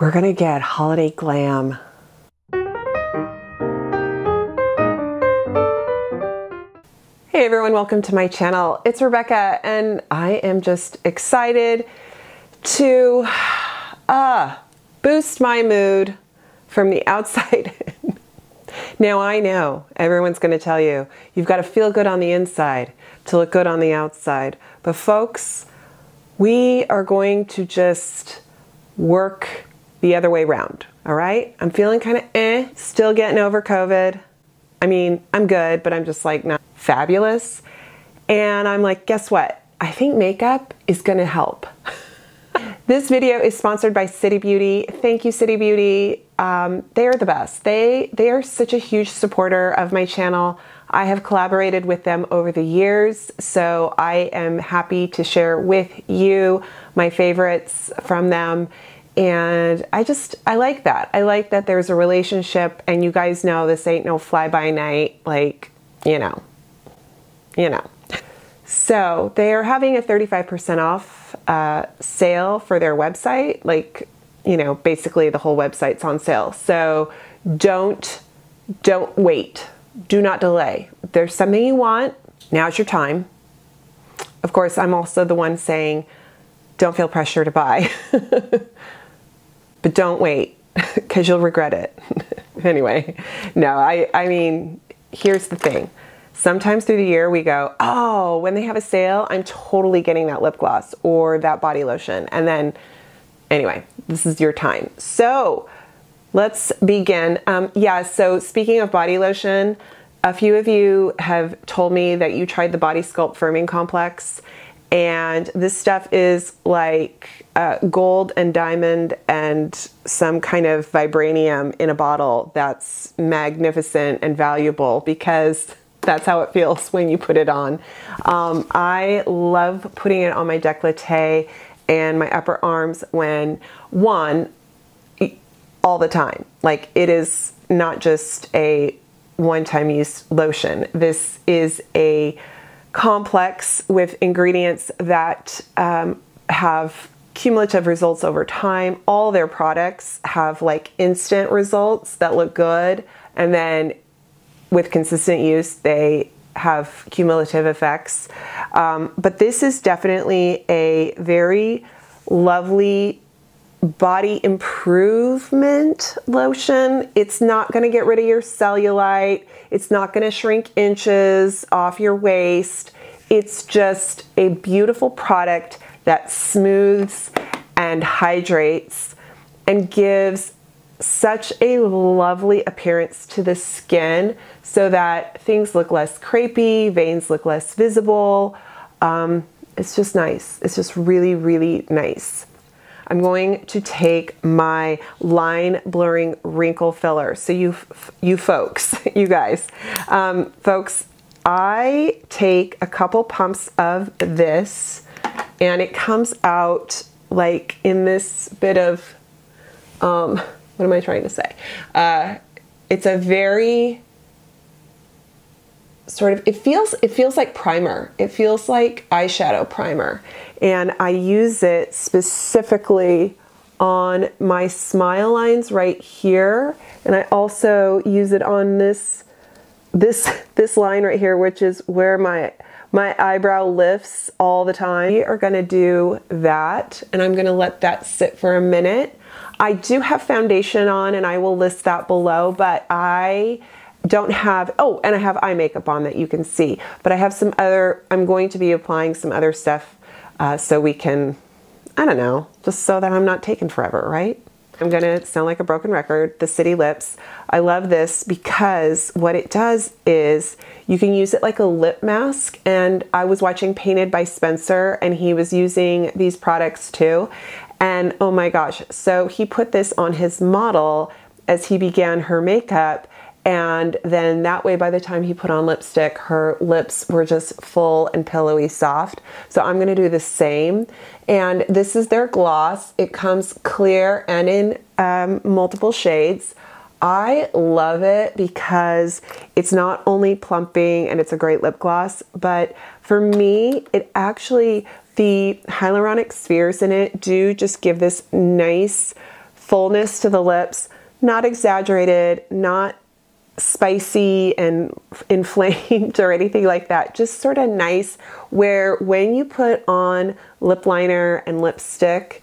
We're gonna get holiday glam. Hey everyone, welcome to my channel. It's Rebecca and I am just excited to boost my mood from the outside in. Now I know everyone's gonna tell you, you've gotta feel good on the inside to look good on the outside. But folks, we are going to just work the other way around, all right? I'm feeling kind of still getting over COVID. I mean, I'm good, but I'm just like not fabulous. And I'm like, guess what? I think makeup is gonna help. This video is sponsored by City Beauty. Thank you, City Beauty. They are the best. They are such a huge supporter of my channel. I have collaborated with them over the years, so I am happy to share with you my favorites from them. And I like that. I like that there's a relationship, and you guys know this ain't no fly-by-night, like, you know. So they are having a 35% off sale for their website. Like, you know, basically the whole website's on sale. So don't wait. Do not delay. If there's something you want, now's your time. Of course, I'm also the one saying, don't feel pressure to buy. But don't wait, because you'll regret it. Anyway, no, I mean, here's the thing. Sometimes through the year we go, oh, when they have a sale, I'm totally getting that lip gloss or that body lotion. And then, anyway, this is your time. So let's begin. Yeah, so speaking of body lotion, a few of you have told me that you tried the Body Sculpt Firming Complex. And this stuff is like gold and diamond and some kind of vibranium in a bottle that's magnificent and valuable, because that's how it feels when you put it on. I love putting it on my décolleté and my upper arms when, one, all the time. Like, it is not just a one-time use lotion. This is a complex with ingredients that have cumulative results over time. All their products have like instant results that look good, and then with consistent use they have cumulative effects. But this is definitely a very lovely body improvement lotion. It's not going to get rid of your cellulite. It's not going to shrink inches off your waist. It's just a beautiful product that smooths and hydrates and gives such a lovely appearance to the skin, so that things look less crepey, veins look less visible. It's just nice. It's just really, really nice. I'm going to take my line blurring wrinkle filler. So you guys, I take a couple pumps of this and it comes out like in this bit of, what am I trying to say? It's a very sort of, it feels like primer. It feels like eyeshadow primer. And I use it specifically on my smile lines right here. And I also use it on this line right here, which is where my eyebrow lifts all the time. We are gonna do that, and I'm gonna let that sit for a minute. I do have foundation on, and I will list that below, but I don't have, oh, and I have eye makeup on that you can see, but I have some other, I'm going to be applying some other stuff so we can, I don't know, just so that I'm not taking forever, right? I'm gonna sound like a broken record, the City Lips. I love this because what it does is you can use it like a lip mask, and I was watching Painted by Spencer and he was using these products too. And oh my gosh, so he put this on his model as he began her makeup, and then that way by the time he put on lipstick, her lips were just full and pillowy soft. So I'm gonna do the same. And this is their gloss. It comes clear and in multiple shades. I love it because it's not only plumping and it's a great lip gloss, but for me, it actually, the hyaluronic spheres in it do just give this nice fullness to the lips, not exaggerated, not spicy and inflamed or anything like that, just sort of nice, where when you put on lip liner and lipstick,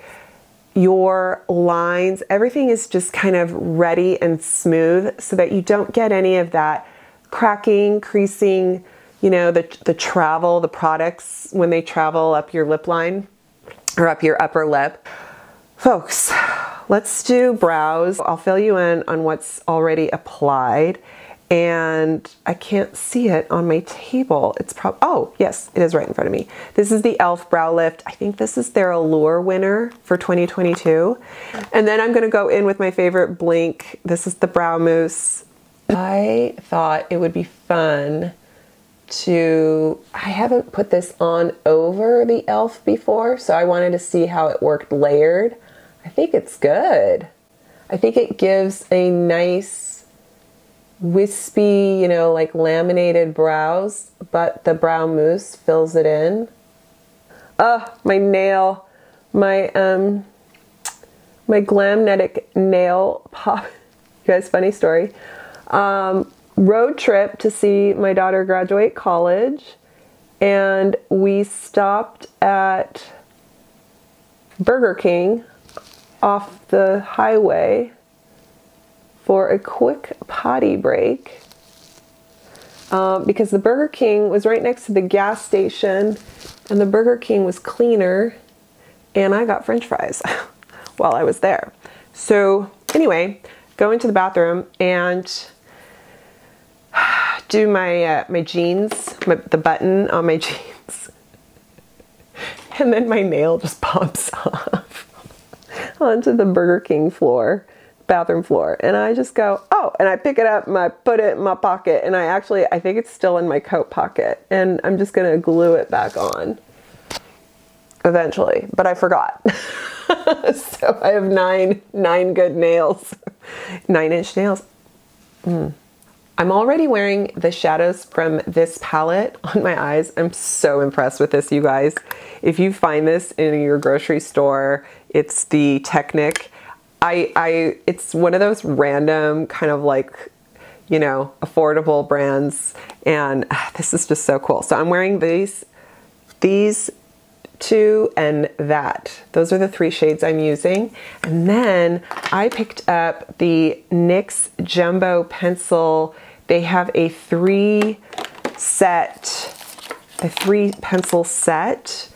your lines, everything is just kind of ready and smooth so that you don't get any of that cracking, creasing, you know, the travel, the products when they travel up your lip line or up your upper lip. Folks, let's do brows. I'll fill you in on what's already applied, and I can't see it on my table. It's probably, oh yes, it is right in front of me. This is the Elf Brow Lift. I think this is their Allure winner for 2022. And then I'm gonna go in with my favorite Blink. This is the Brow Mousse. I thought it would be fun to, I haven't put this on over the Elf before, so I wanted to see how it worked layered. I think it's good. I think it gives a nice wispy, you know, like laminated brows, but the Brow Mousse fills it in. Oh, my nail, my Glamnetic nail pop. You guys, funny story. Road trip to see my daughter graduate college, and we stopped at Burger King off the highway for a quick potty break because the Burger King was right next to the gas station, and the Burger King was cleaner, and I got French fries while I was there. So anyway, go into the bathroom and do my my jeans, the button on my jeans, and then my nail just pops off onto the Burger King floor, bathroom floor, and I just go, oh, and I pick it up and I put it in my pocket, and I think it's still in my coat pocket, and I'm just gonna glue it back on eventually, but I forgot. So I have nine good nails, 9-inch nails. I'm already wearing the shadows from this palette on my eyes. I'm so impressed with this, you guys. If you find this in your grocery store, it's the Technic. It's one of those random kind of like, you know, affordable brands, and this is just so cool. So I'm wearing these two and that. Those are the three shades I'm using. And then I picked up the NYX Jumbo Pencil. They have a three pencil set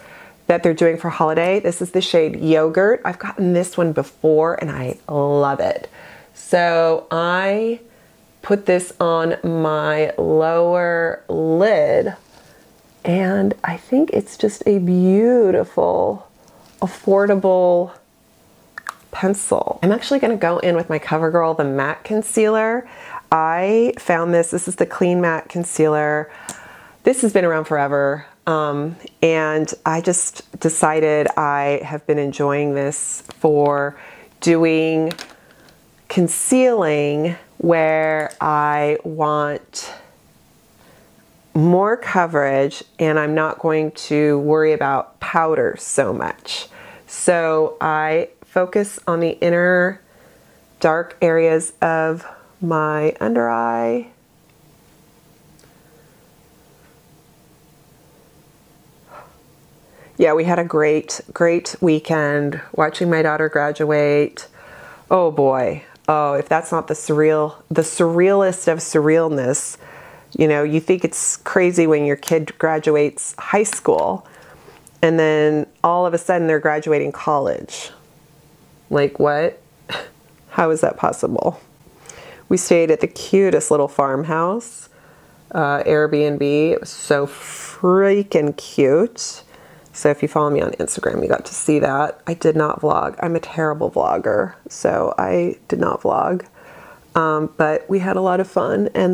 that they're doing for holiday. This is the shade Yogurt. I've gotten this one before and I love it. So I put this on my lower lid, and I think it's just a beautiful, affordable pencil. I'm actually gonna go in with my CoverGirl, the matte concealer. I found this is the Clean Matte Concealer. This has been around forever, and I just decided I have been enjoying this for doing concealing where I want more coverage and I'm not going to worry about powder so much. So I focus on the inner dark areas of my under eye. Yeah, we had a great weekend watching my daughter graduate. Oh boy. Oh, if that's not the surrealist of surrealness. You know, you think it's crazy when your kid graduates high school and then all of a sudden they're graduating college. Like what? How is that possible? We stayed at the cutest little farmhouse, Airbnb. It was so freaking cute. So if you follow me on Instagram, you got to see that. I did not vlog. I'm a terrible vlogger, so I did not vlog. But we had a lot of fun, and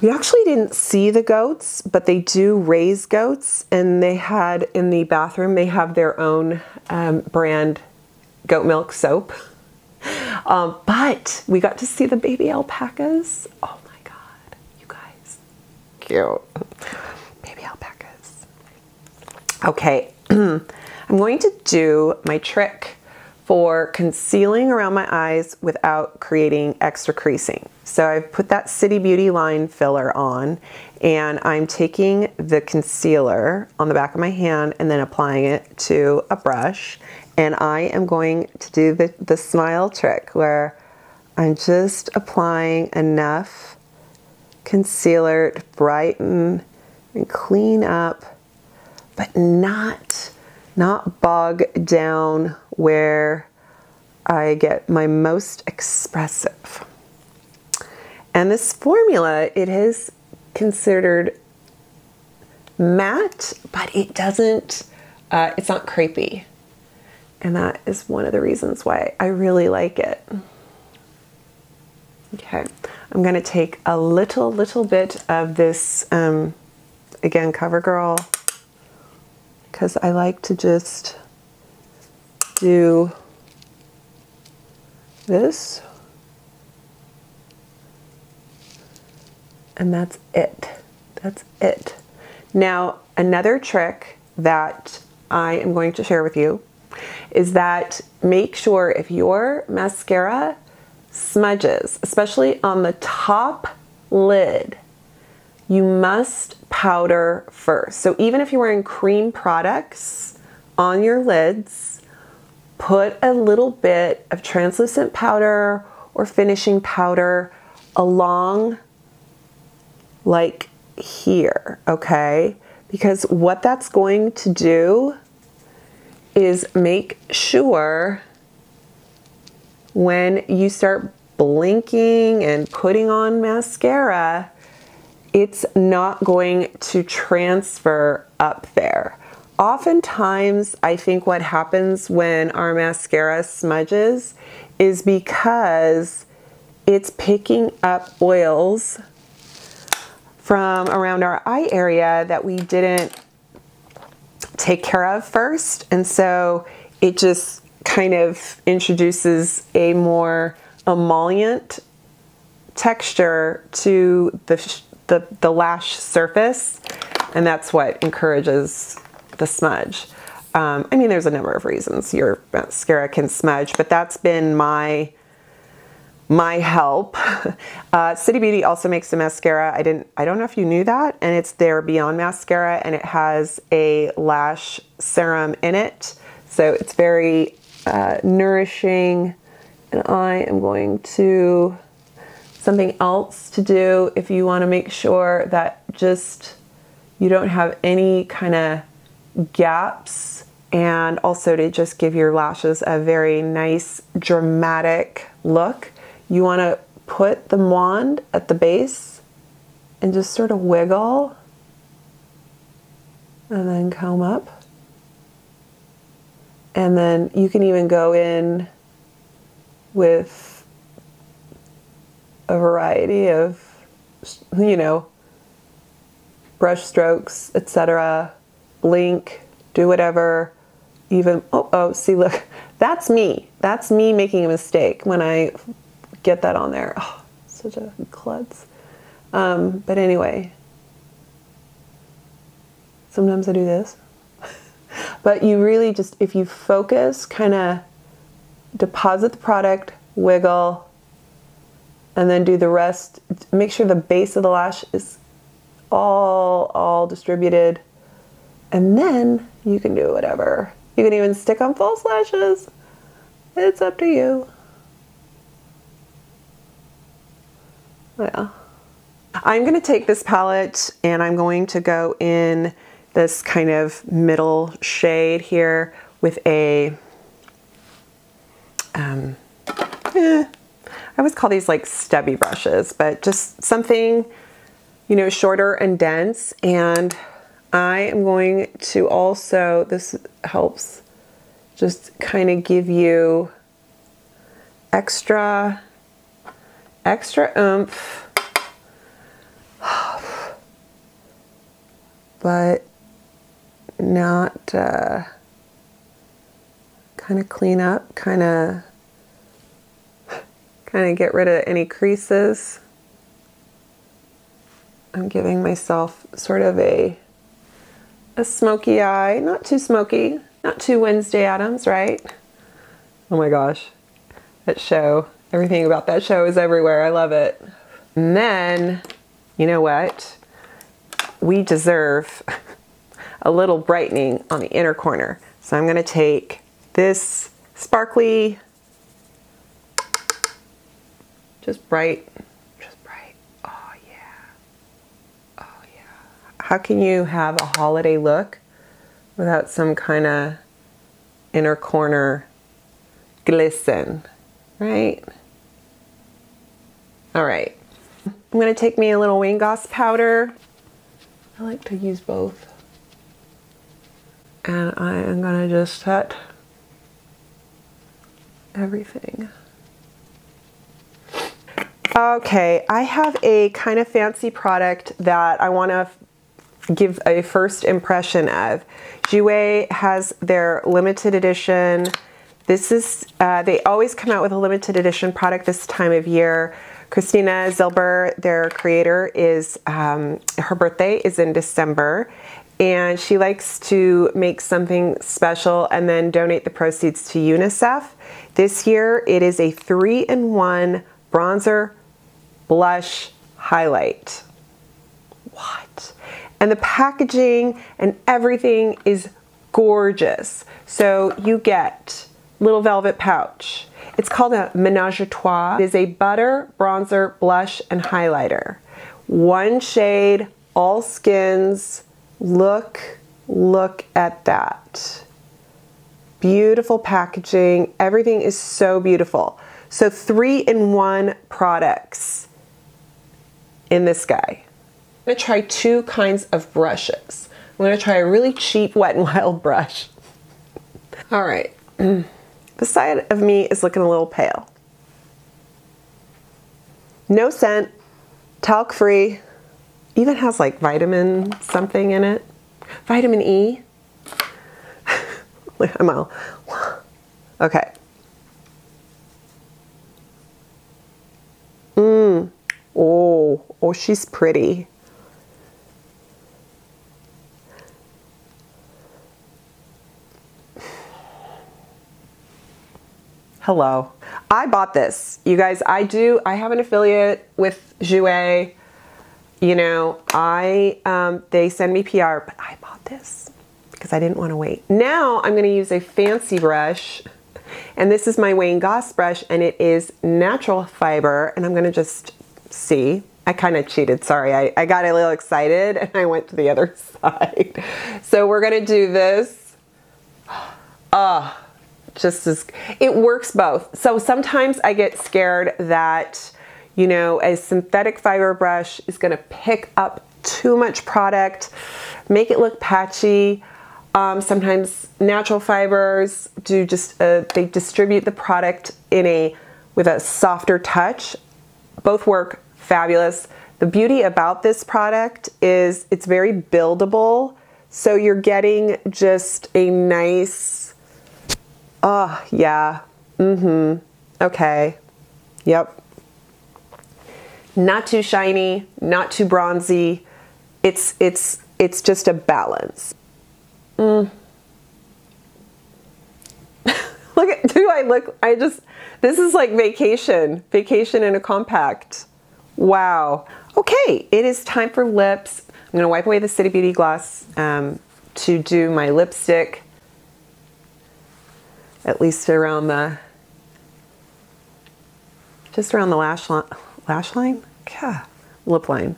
we actually didn't see the goats, but they do raise goats, and they had in the bathroom, they have their own brand goat milk soap. But we got to see the baby alpacas. Oh my God, you guys. Cute. Baby alpacas. Okay, I'm going to do my trick for concealing around my eyes without creating extra creasing. So I've put that City Beauty line filler on, and I'm taking the concealer on the back of my hand and then applying it to a brush. And I am going to do the smile trick where I'm just applying enough concealer to brighten and clean up, but not bog down where I get my most expressive. And this formula, it is considered matte, but it doesn't, it's not crepey. And that is one of the reasons why I really like it. Okay, I'm gonna take a little bit of this, again, CoverGirl, because I like to just do this, and that's it. That's it. Now, another trick that I am going to share with you is that make sure if your mascara smudges, especially on the top lid, you must powder first. So even if you're wearing cream products on your lids, put a little bit of translucent powder or finishing powder along like here, okay? Because what that's going to do is make sure when you start blinking and putting on mascara, it's not going to transfer up there. Oftentimes, I think what happens when our mascara smudges is because it's picking up oils from around our eye area that we didn't take care of first. And so it just kind of introduces a more emollient texture to the lash surface, and that's what encourages the smudge. I mean, there's a number of reasons your mascara can smudge, but that's been my help. City Beauty also makes a mascara. I don't know if you knew that, and it's their Beyond mascara, and it has a lash serum in it, so it's very nourishing. And I am going to something else to do if you want to make sure that just you don't have any kind of gaps, and also to just give your lashes a very nice dramatic look. You want to put the wand at the base and just sort of wiggle and then comb up, and then you can even go in with a variety of, you know, brush strokes, etc. Blink, do whatever, even, oh, see, look, that's me making a mistake when I get that on there. Oh, such a klutz. But anyway, sometimes I do this, but you really just, if you focus, kind of deposit the product, wiggle, and then do the rest. Make sure the base of the lash is all distributed, and then you can do whatever. You can even stick on false lashes. It's up to you. Yeah. I'm gonna take this palette and I'm going to go in this kind of middle shade here with a, I always call these like stubby brushes, but just something, you know, shorter and dense. And I am going to also, this helps just kind of give you extra oomph, but not kind of clean up, kind of get rid of any creases. I'm giving myself sort of a smoky eye, not too smoky, not too Wednesday Addams, right? Oh my gosh, that show, everything about that show is everywhere. I love it. And then, you know what? We deserve a little brightening on the inner corner. So I'm gonna take this sparkly, just bright. Oh yeah, oh yeah. How can you have a holiday look without some kind of inner corner glisten, right? All right, I'm gonna take me a little Wayne Goss powder. I like to use both. And I am gonna just set everything. Okay, I have a kind of fancy product that I wanna give a first impression of. Jouer has their limited edition. This is, they always come out with a limited edition product this time of year. Christina Zilber, their creator, is, her birthday is in December, and she likes to make something special and then donate the proceeds to UNICEF. This year, it is a 3-in-1 bronzer, blush, highlight. What? And the packaging and everything is gorgeous. So you get little velvet pouch. It's called a Menage a trois. It is a butter, bronzer, blush, and highlighter. One shade, all skins. Look at that. Beautiful packaging. Everything is so beautiful. So 3-in-1 products in this guy. I'm gonna try two kinds of brushes. I'm gonna try a really cheap Wet n Wild brush. All right. The side of me is looking a little pale. No scent, talc free, even has like vitamin something in it. Vitamin E. I'm all, okay. Oh, she's pretty. Hello. I bought this. You guys, I have an affiliate with Jouer. You know, they send me PR, but I bought this because I didn't want to wait. Now I'm going to use a fancy brush, and this is my Wayne Goss brush, and it is natural fiber, and I'm going to just see. I kind of cheated, sorry. I got a little excited, and I went to the other side. So we're going to do this. It works both. So sometimes I get scared that, you know, a synthetic fiber brush is gonna pick up too much product, make it look patchy. Sometimes natural fibers do just, they distribute the product with a softer touch. Both work fabulous. The beauty about this product is it's very buildable. So you're getting just a nice, oh, yeah. Okay. Yep. Not too shiny, not too bronzy. It's just a balance. Look at, this is like vacation. Vacation in a compact. Wow. Okay, it is time for lips. I'm gonna wipe away the City Beauty gloss to do my lipstick. At least around the, just around the lash line? Yeah, lip line.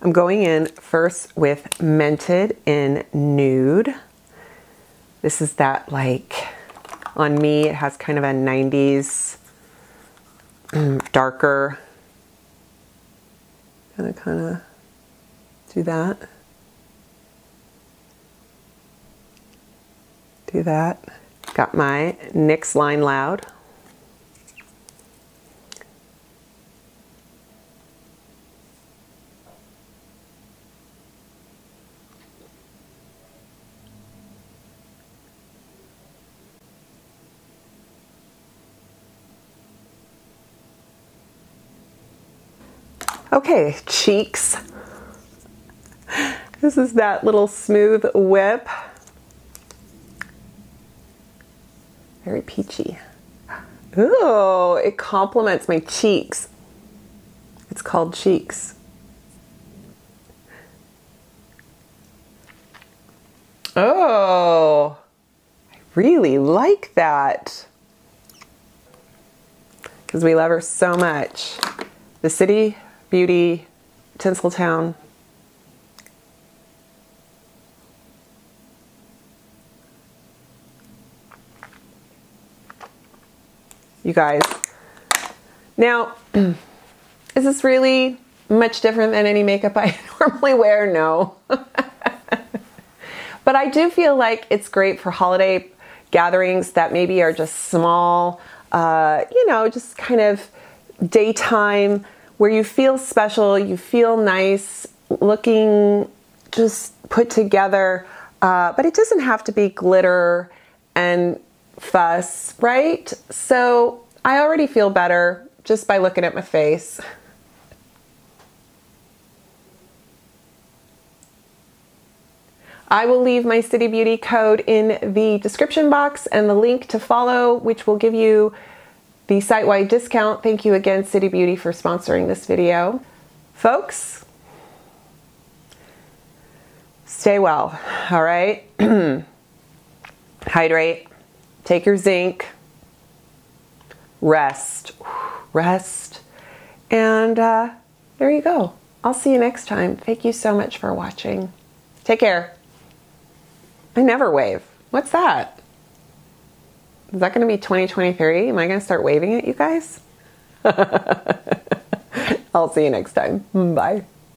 I'm going in first with Mented in Nude. This is that, like, on me, it has kind of a 90s darker. Gonna kinda do that. Do that. Got my NYX Line Loud. Okay, cheeks. This is that little smooth whip. Very peachy. Ooh, it complements my cheeks. It's called Cheeks. Oh, I really like that. Because we love her so much. The City Beauty Tinsel Town. You guys. Now, is this really much different than any makeup I normally wear? No. But I do feel like it's great for holiday gatherings that maybe are just small, you know, just kind of daytime where you feel special, you feel nice, looking just put together, but it doesn't have to be glitter and fuss, right? So I already feel better just by looking at my face. I will leave my City Beauty code in the description box and the link to follow, which will give you the site-wide discount. Thank you again, City Beauty, for sponsoring this video. Folks, stay well, all right? Hydrate, take your zinc, rest, rest, and there you go. I'll see you next time. Thank you so much for watching. Take care. I never wave. What's that? Is that going to be 2023? Am I going to start waving at you guys? I'll see you next time. Bye.